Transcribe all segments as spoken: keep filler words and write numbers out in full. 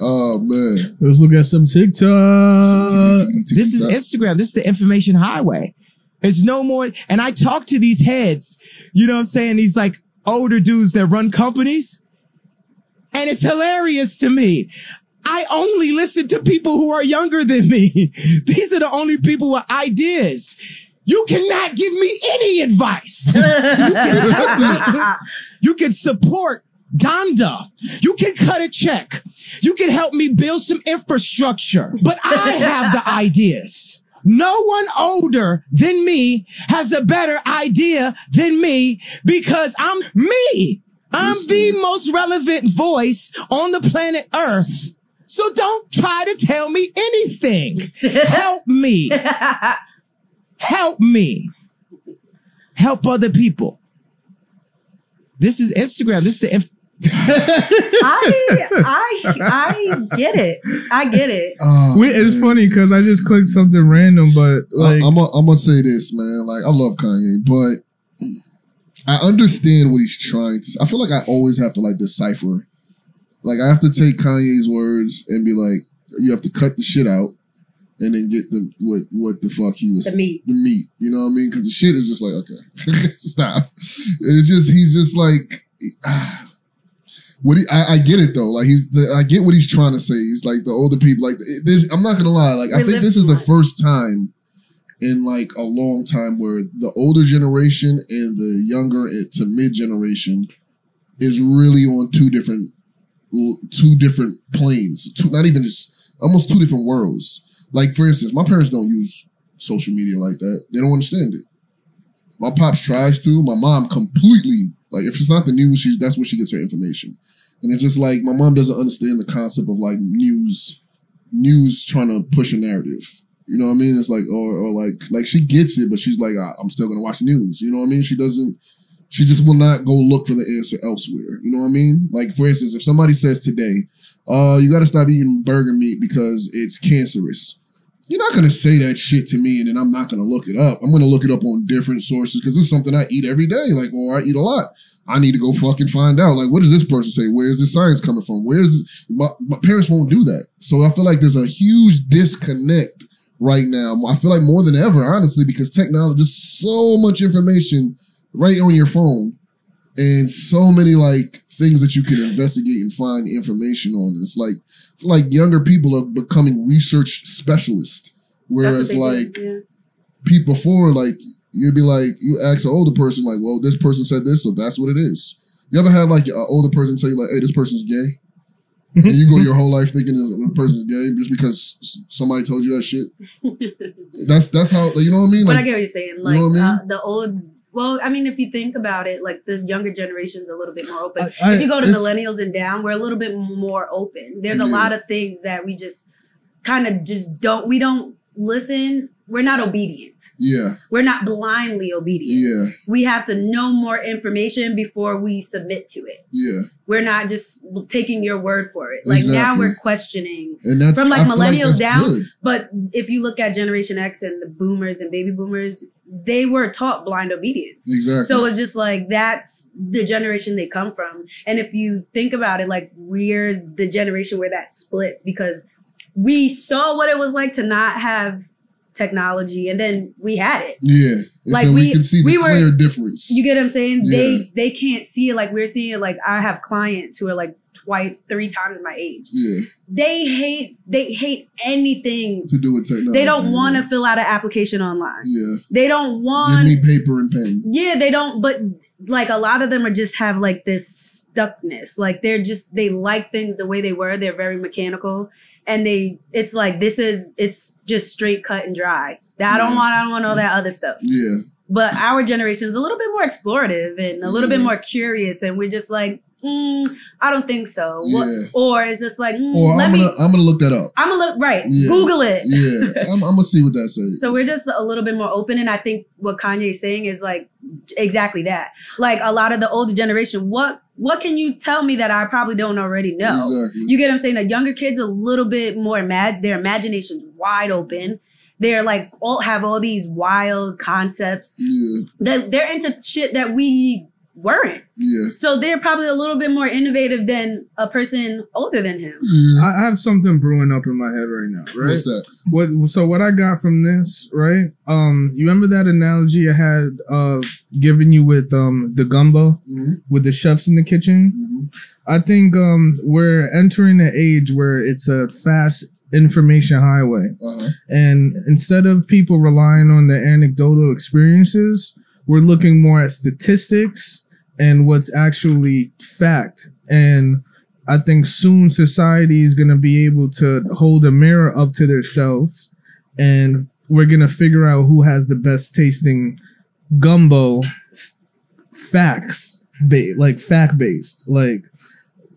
Oh man. Let's look at some TikTok. This is Instagram. This is the information highway. It's no more. And I talk to these heads, you know what I'm saying? These like older dudes that run companies. And it's hilarious to me. I only listen to people who are younger than me. These are the only people with ideas. You cannot give me any advice. You can help me. You can support Donda. You can cut a check. You can help me build some infrastructure. But I have the ideas. No one older than me has a better idea than me because I'm me. I'm the most relevant voice on the planet Earth. So don't try to tell me anything. Help me. Help me. Help other people. This is Instagram. This is the inf- I, I, I get it. I get it. Oh, Wait, it's funny because I just clicked something random, but like, I, I'm gonna say this, man. Like, I love Kanye, but I understand what he's trying to. I feel like I always have to like decipher. Like, I have to take Kanye's words and be like, you have to cut the shit out. And then get the what what the fuck he was the meat the meat you know what I mean, because the shit is just like, okay, stop. It's just he's just like ah. what he, I, I get it though, like he's the, I get what he's trying to say. He's like the older people, like this. I'm not gonna lie, like I think this is the first time in like a long time where the older generation and the younger to mid generation is really on two different two different planes, two not even just almost two different worlds. Like, for instance, my parents don't use social media like that. They don't understand it. My pops tries to. My mom completely, like, if it's not the news, she's, that's where she gets her information. And it's just like, my mom doesn't understand the concept of, like, news, news trying to push a narrative. You know what I mean? It's like, or, or like, like, she gets it, but she's like, I, I'm still going to watch news. You know what I mean? She doesn't, she just will not go look for the answer elsewhere. You know what I mean? Like, for instance, if somebody says today, uh, you got to stop eating burger meat because it's cancerous. You're not going to say that shit to me and then I'm not going to look it up. I'm going to look it up on different sources because it's something I eat every day. Like, or I eat a lot. I need to go fucking find out. Like, what does this person say? Where is this science coming from? Where is this? My, my parents won't do that. So I feel like there's a huge disconnect right now. I feel like more than ever, honestly, because technology, there's so much information right on your phone and so many like things that you can investigate and find information on. It's like, it's like younger people are becoming research specialists. Whereas like yeah. people before, like you'd be like, you ask an older person like, well, this person said this, so that's what it is. You ever had like an older person tell you like, hey, this person's gay? And you go your whole life thinking this person's gay just because somebody told you that shit. That's, that's how, like, you know what I mean? Like, but I get what you're saying. Like, you know what I mean? uh, the old... Well, I mean, if you think about it, like the younger generation's a little bit more open. I, I, if you go to millennials and down, we're a little bit more open. There's yeah. a lot of things that we just kind of just don't, we don't listen. We're not obedient. Yeah. We're not blindly obedient. Yeah. We have to know more information before we submit to it. Yeah. We're not just taking your word for it. Like exactly. Now we're questioning and that's, from like I millennials like down. Good. But if you look at Generation X and the boomers and baby boomers, they were taught blind obedience. Exactly. So it's just like, that's the generation they come from. And if you think about it, like we're the generation where that splits because we saw what it was like to not have technology and then we had it. Yeah. Like so we, we can see the we were, clear difference. You get what I'm saying? Yeah. They they can't see it like we're seeing it. Like I have clients who are like twice, three times my age. Yeah. They hate they hate anything to do with technology. They don't want to yeah. fill out an application online. Yeah. They don't want give me paper and pen. Yeah, they don't, but like a lot of them are just have like this stuckness. Like they're just they like things the way they were. They're very mechanical. And they, it's like, this is, it's just straight cut and dry. That I don't yeah. want, I don't want all that other stuff. Yeah. But our generation is a little bit more explorative and a little yeah. bit more curious. And we're just like, mm, I don't think so. Yeah. What, or it's just like, mm, or let I'm gonna, me, I'm gonna look that up. I'm gonna look, right. Yeah. Google it. Yeah. I'm, I'm gonna see what that says. So we're just a little bit more open. And I think what Kanye's saying is like, exactly that. Like a lot of the older generation, what, What can you tell me that I probably don't already know? Exactly. You get what I'm saying? The younger kids a little bit more mad. Their imagination's wide open. They're like all have all these wild concepts. Yeah. They're, they're into shit that we weren't. Yeah. So they're probably a little bit more innovative than a person older than him. Mm. I have something brewing up in my head right now, right? What's that? What, so what I got from this, right? Um, you remember that analogy I had uh, given you with um, the gumbo, mm-hmm. with the chefs in the kitchen? Mm-hmm. I think um, we're entering an age where it's a fast information highway. Uh-huh. And instead of people relying on their anecdotal experiences, we're looking more at statistics and what's actually fact. And I think soon society is going to be able to hold a mirror up to themselves, and we're going to figure out who has the best tasting gumbo facts, ba- like fact based. Like,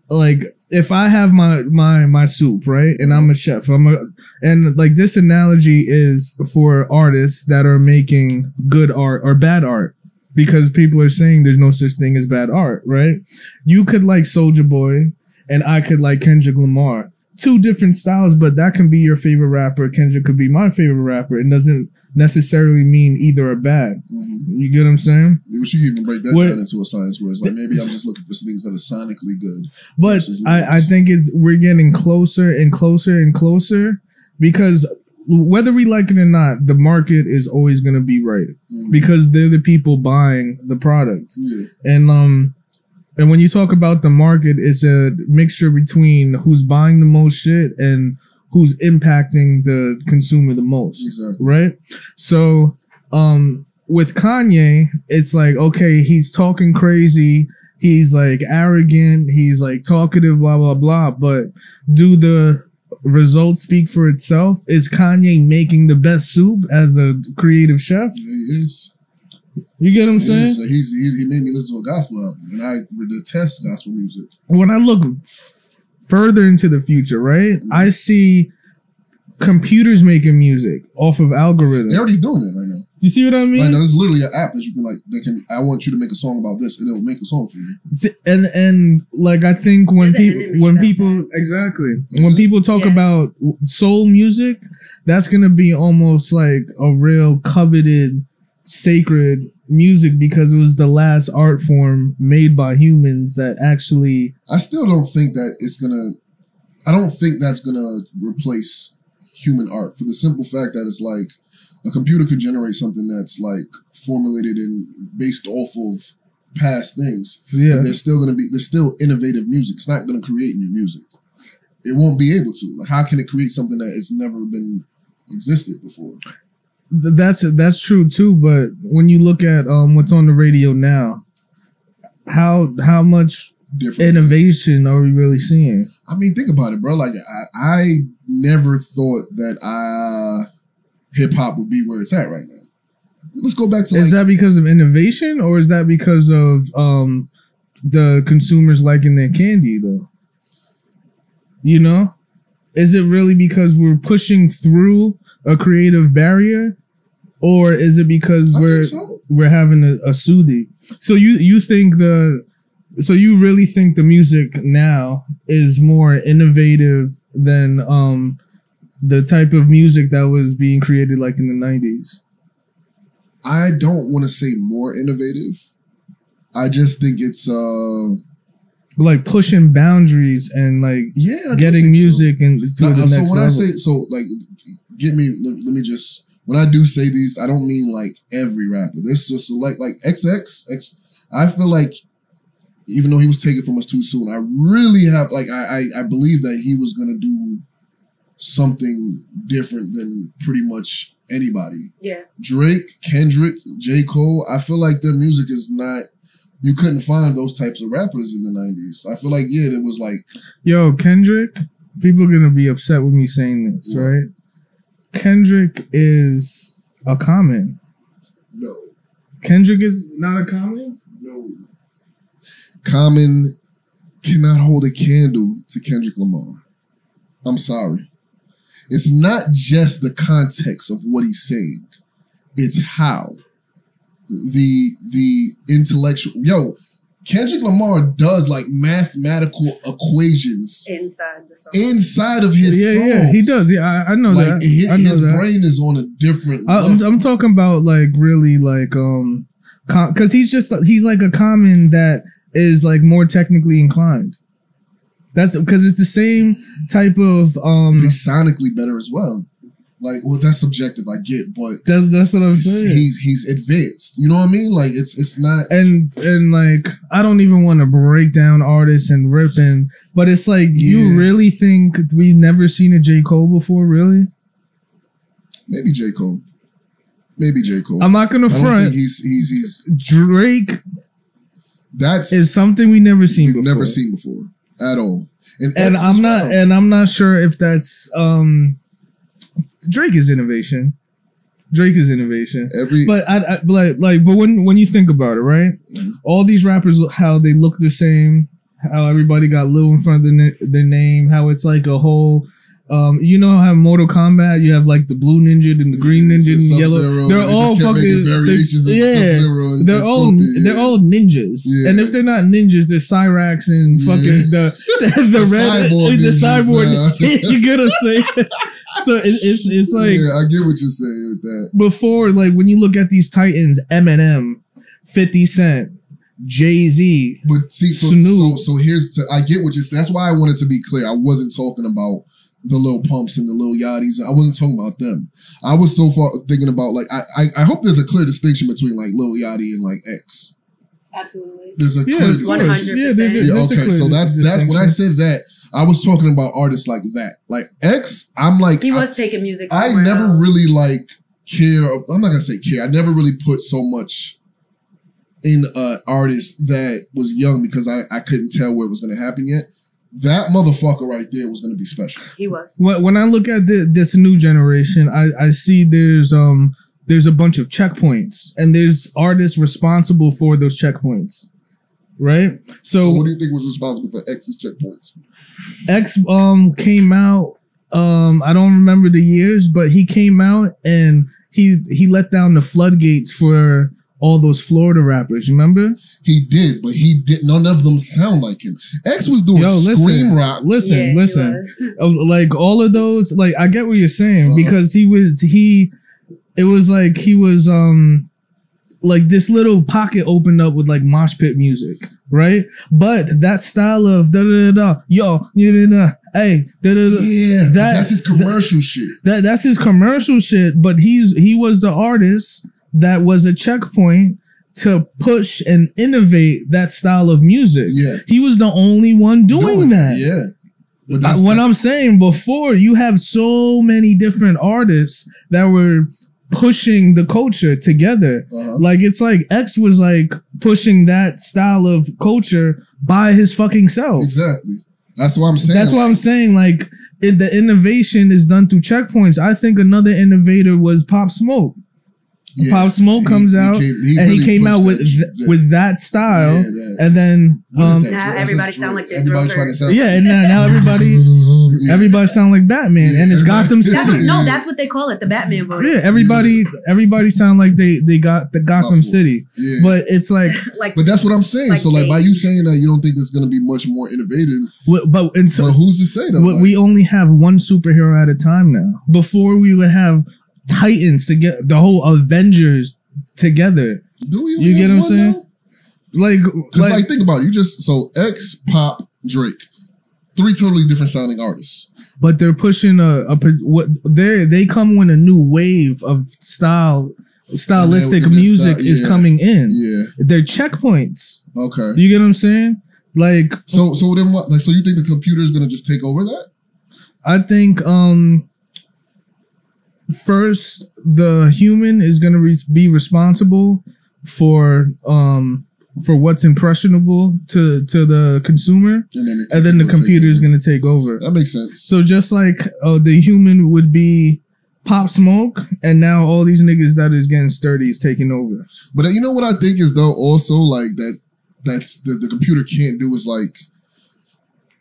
like if I have my, my, my soup, right? And I'm a chef, I'm a, and like this analogy is for artists that are making good art or bad art. Because people are saying there's no such thing as bad art, right? You could like Soulja Boy, and I could like Kendrick Lamar. Two different styles, but that can be your favorite rapper. Kendrick could be my favorite rapper. It doesn't necessarily mean either are bad. Mm-hmm. You get what I'm saying? We should even break that what, down into a science where it's like maybe I'm just looking for things that are sonically good. But I, I think it's we're getting closer and closer and closer because whether we like it or not, the market is always going to be right mm-hmm. because they're the people buying the product. Yeah. And um, and when you talk about the market, it's a mixture between who's buying the most shit and who's impacting the consumer the most. Exactly. Right? So um, with Kanye, it's like, okay, he's talking crazy. He's like arrogant. He's like talkative, blah, blah, blah. But do the results speak for itself? Is Kanye making the best soup as a creative chef? Yeah, he is. You get what I'm he saying? So he's, he, he made me listen to a gospel album, and I detest gospel music. When I look f- further into the future, right, mm-hmm. I see computers making music off of algorithms. They're already doing it right now. You see what I mean? Like, there's literally an app that you can like. That can I want you to make a song about this, and it'll make a song for you. And and like I think when people when people exactly when people talk yeah. about soul music, that's gonna be almost like a real coveted, sacred music because it was the last art form made by humans that actually. I still don't think that it's gonna. I don't think that's gonna replace human art for the simple fact that it's like a computer could generate something that's like formulated and based off of past things. Yeah. But there's still going to be, there's still innovative music. It's not going to create new music. It won't be able to. Like, how can it create something that has never been existed before? That's, that's true too. But when you look at um, what's on the radio now, how, how much different innovation are we really seeing? I mean, think about it, bro. Like I, I never thought that I, hip hop would be where it's at right now. Let's go back to like, is that because of innovation or is that because of um, the consumers liking their candy though? You know, is it really because we're pushing through a creative barrier, or is it because I we're so. we're having a, a soothing? So you you think the so you really think the music now is more innovative than um. the type of music that was being created like in the nineties? I don't want to say more innovative. I just think it's... Uh, like pushing boundaries and like yeah, getting music so. and to now, the so next when level. I say, so like, get me, let, let me just... When I do say these, I don't mean like every rapper. There's just like, like X X, X, I feel like even though he was taken from us too soon, I really have, like, I, I, I believe that he was going to do something different than pretty much anybody. Yeah. Drake, Kendrick, J. Cole, I feel like their music is not, you couldn't find those types of rappers in the nineties. I feel like, yeah, there was like... Yo, Kendrick, people are going to be upset with me saying this, yeah. right? Kendrick is a common. No. Kendrick is not a common? No. Common cannot hold a candle to Kendrick Lamar. I'm sorry. It's not just the context of what he's saying. It's how. The the intellectual... Yo, Kendrick Lamar does, like, mathematical equations... Inside the song. Inside of his yeah, songs. Yeah, yeah, he does. Yeah, I, I know like, that. His, I know his that. brain is on a different I, level. I'm, I'm talking about, like, really, like... um. because he's just he's like a common that is like more technically inclined. That's because it's the same type of. Um, he's sonically better as well. Like, well, that's subjective, I get, but that's that's what I'm he's, saying. He's he's advanced. You know what I mean? Like, it's it's not. And and like, I don't even want to break down artists and ripping, but it's like, yeah. You really think we've never seen a J. Cole before? Really? Maybe J. Cole. Maybe J. Cole. I'm not gonna front. I don't think he's he's he's Drake. That's is something we never seen. We've before. Never seen before. At all, and, and I'm not, well. and I'm not sure if that's um, Drake is innovation. Drake is innovation. Every, but I, I like, like, but when when you think about it, right? Mm-hmm. All these rappers, how they look the same, how everybody got Lil in front of their, their name, how it's like a whole. Um, you know how Mortal Kombat, you have like the blue ninja and the green yeah, ninja and the yellow. They're all fucking variations they, of yeah, Sub-Zero and they're all yeah. they're all ninjas. Yeah. And if they're not ninjas, they're Cyrax and yeah. fucking the the, the red cyborg the cyborg. You get what I'm saying? So it, it's it's like yeah, I get what you're saying with that. Before, like when you look at these titans, Eminem, fifty cent. Jay-Z, but see, so, Snoop. so so here's to, I get what you're saying. That's why I wanted to be clear. I wasn't talking about the Lil Pumps and the Lil Yachty's. I wasn't talking about them. I was so far thinking about like I I, I hope there's a clear distinction between like Lil Yachty and like X. Absolutely. There's a yeah, clear distinction. Yeah, there's a, yeah there's okay. So that's that's when I said that, I was talking about artists like that. Like X, I'm like he was I, taking music. I never else. really like care. I'm not gonna say care. I never really put so much in an artist that was young because I, I couldn't tell where it was going to happen yet. That motherfucker right there was going to be special. He was. When I look at the, this new generation, I, I see there's um there's a bunch of checkpoints and there's artists responsible for those checkpoints, right? So, so what do you think was responsible for X's checkpoints? X um came out. Um, I don't remember the years, but he came out and he he let down the floodgates for. All those Florida rappers, remember? He did, but he did. None of them sound like him. X was doing Yo, listen, scream rock. Listen, yeah, listen. Like all of those, like I get what you're saying uh-huh. because he was he. It was like he was um, like this little pocket opened up with like mosh pit music, right? But that style of da da da da yo da da da hey da da da yeah, that, that's his commercial that, shit. That that's his commercial shit. But he's he was the artist. That was a checkpoint to push and innovate that style of music. Yeah. He was the only one doing no, that. Yeah. But I, what I'm saying before, you have so many different artists that were pushing the culture together. Uh-huh. Like, it's like X was like pushing that style of culture by his fucking self. Exactly. That's what I'm saying. That's what I'm saying. Like, if the innovation is done through checkpoints, I think another innovator was Pop Smoke. Yeah. Pop Smoke comes he, he out came, he and really he came out with that, that, with that style, yeah, that, and then um, now everybody sound like they're trying to sound yeah, and now, now everybody everybody sound like Batman, yeah, and it's Gotham City. That's what, no, that's what they call it, the Batman voice. Yeah, everybody yeah. everybody sound like they they got the Gotham Buffalo. City, yeah. But it's like, like, but that's what I'm saying. Like so like by you saying that, you don't think there's gonna be much more innovative. What, but and so, but who's to say that? What, like, we only have one superhero at a time now. Before we would have. Titans to get the whole Avengers together. Do you, you get what I'm saying? Though? Like, like, like, think about it. You just so X, Pop, Drake, three totally different sounding artists, but they're pushing a, a what they they come when a new wave of style stylistic and that, and music style, yeah, is coming in. Yeah, they're checkpoints. Okay, you get what I'm saying? Like, so so then what? Like, so you think the computer is gonna just take over that? I think um. First, the human is going to re be responsible for um for what's impressionable to to the consumer, and then, and then the computer is going to take over. That makes sense. So just like uh, the human would be Pop Smoke, and now all these niggas that is getting sturdy is taking over. But you know what I think is though also like that that's the, the computer can't do is like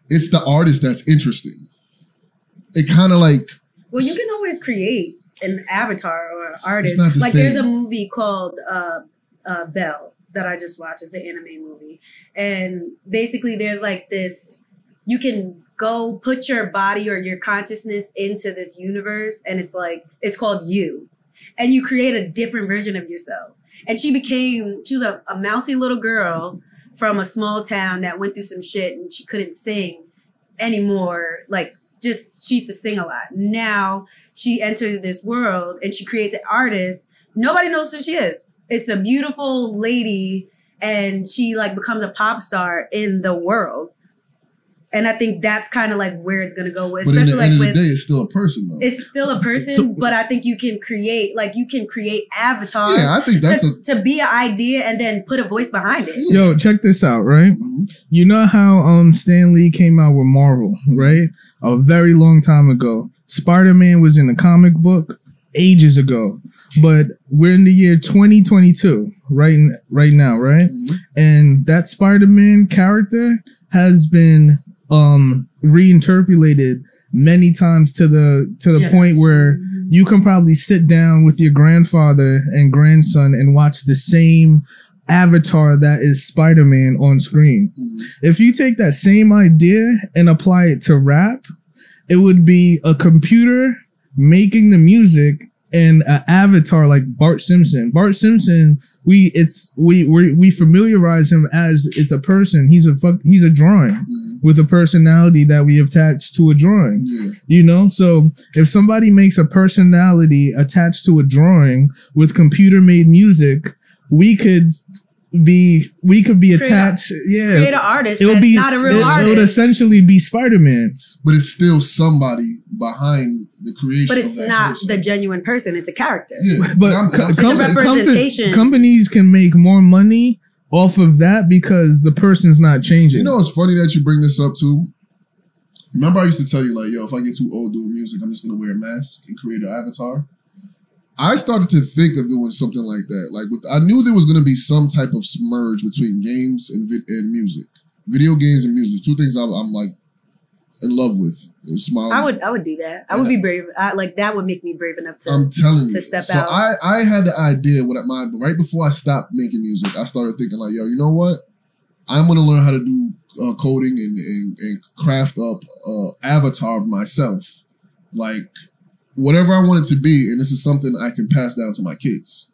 it's the artist that's interesting. It kind of like. Well, you can always create an avatar or an artist. It's not the like same. There's a movie called uh, uh, Belle that I just watched. It's an anime movie. And basically there's like this, you can go put your body or your consciousness into this universe. And it's like, it's called you. And you create a different version of yourself. And she became, she was a, a mousy little girl from a small town that went through some shit and she couldn't sing anymore. Like, just, she used to sing a lot. Now she enters this world and she creates an artist. Nobody knows who she is. It's a beautiful lady and she like becomes a pop star in the world. And I think that's kind of like where it's going to go with, especially like with, day, it's still a person though. It's still a person, but I think you can create, like you can create avatars yeah, I think that's to, a... to be an idea and then put a voice behind it. Yo, check this out, right? Mm-hmm. You know how um, Stan Lee came out with Marvel, right? A very long time ago. Spider-Man was in the comic book ages ago, but we're in the year twenty twenty-two right, right now, right? Mm-hmm. And that Spider-Man character has been Um, reinterpolated many times to the to the yes. point where you can probably sit down with your grandfather and grandson and watch the same avatar that is Spider-Man on screen. If you take that same idea and apply it to rap, it would be a computer making the music and an avatar like Bart Simpson. Bart Simpson, we it's we we we familiarize him as it's a person. He's a fuck, he's a drawing mm-hmm. with a personality that we attach to a drawing. Mm-hmm. You know, so if somebody makes a personality attached to a drawing with computer made music, we could be we could be create attached. A, yeah, create an artist. It'll be not a real it, artist. It would essentially be Spider-Man, but it's still somebody behind the creation. But it's of that not person. The genuine person. It's a character. Yeah, but I'm, I'm, it's com- a representation. Com- companies can make more money off of that because the person's not changing. You know, it's funny that you bring this up too. Remember, I used to tell you like, yo, if I get too old doing music, I'm just gonna wear a mask and create an avatar. I started to think of doing something like that. Like, with, I knew there was going to be some type of merge between games and vi- and music, video games and music. Two things I'm, I'm like in love with. Smiling. I would, I would do that. I and would be brave. I, like that would make me brave enough to. I'm telling to you, step so out. So I, I had the idea what my right before I stopped making music, I started thinking like, yo, you know what? I'm going to learn how to do uh, coding and, and and craft up uh, avatar of myself, like. Whatever I want it to be, and this is something I can pass down to my kids.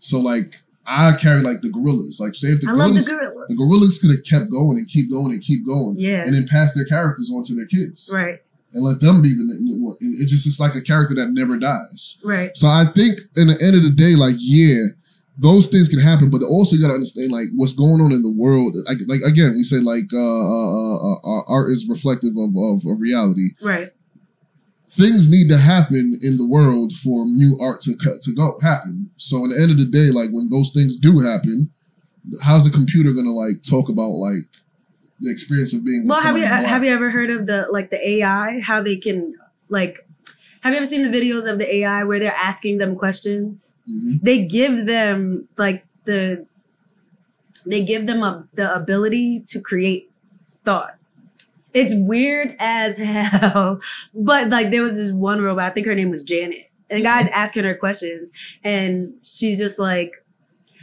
So, like, I carry, like, the gorillas. Like, say if the I gorillas... I love the gorillas. The gorillas could have kept going and keep going and keep going. Yeah. And then pass their characters on to their kids. Right. And let them be the... It just is like a character that never dies. Right. So, I think, in the end of the day, like, yeah, those things can happen, but also you got to understand, like, what's going on in the world. Like, like again, we say, like, uh, uh, uh, art is reflective of, of, of reality. Right. Things need to happen in the world for new art to to go happen. So, at the end of the day, like when those things do happen, how's the computer gonna like talk about like the experience of being? Well, have you black? have you ever heard of the like the A I? How they can like? Have you ever seen the videos of the A I where they're asking them questions? Mm-hmm. They give them like the they give them a, the ability to create thought. It's weird as hell, but like there was this one robot, I think her name was Janet, and guys asking her questions and she's just like,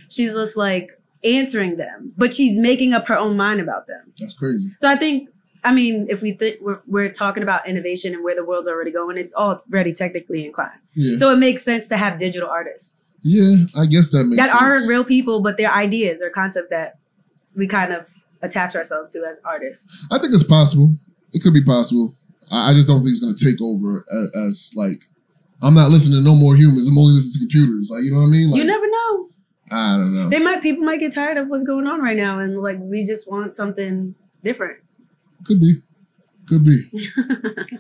she's just like answering them, but she's making up her own mind about them. That's crazy. So I think, I mean, if we think we're, we're talking about innovation and where the world's already going, it's already technically inclined. Yeah. So it makes sense to have digital artists. Yeah, I guess that makes that sense. That aren't real people, but their ideas or concepts that we kind of attach ourselves to as artists. I think it's possible. It could be possible. I, I just don't think it's going to take over as, as like, I'm not listening to no more humans. I'm only listening to computers. Like, you know what I mean? Like, you never know. I don't know. They might, people might get tired of what's going on right now. And like, we just want something different. Could be. Could be.